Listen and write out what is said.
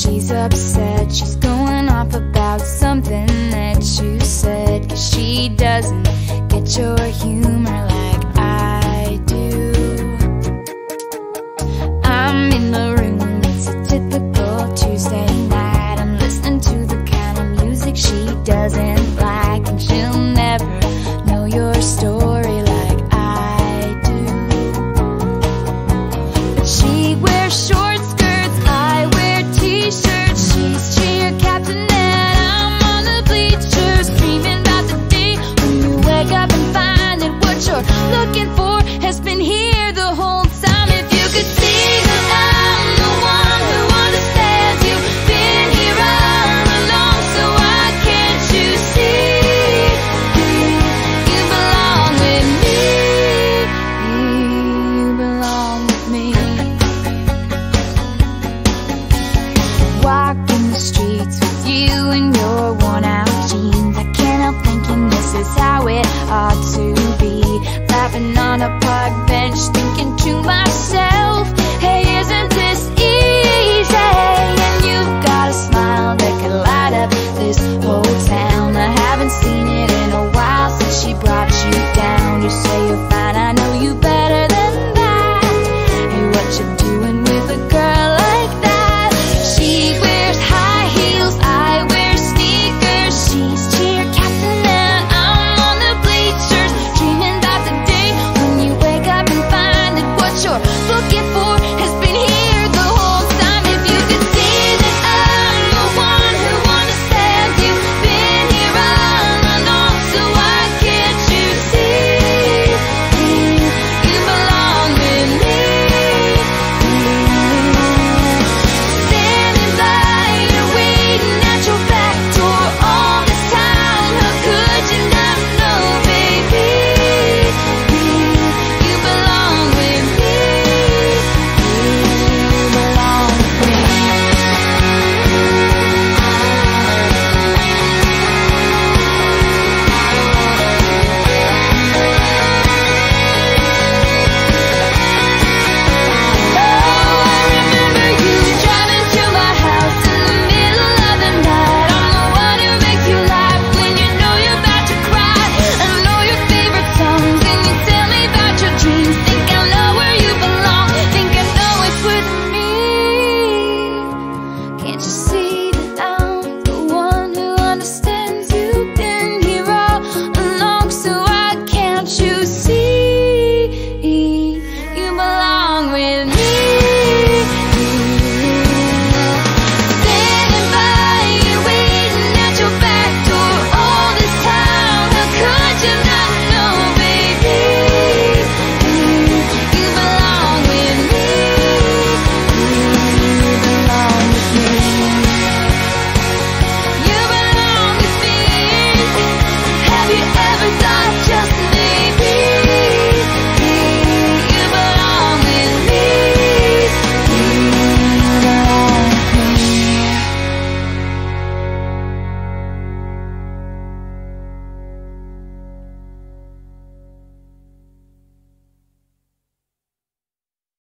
she's upset. She's going off about something that you said, 'cause she doesn't get your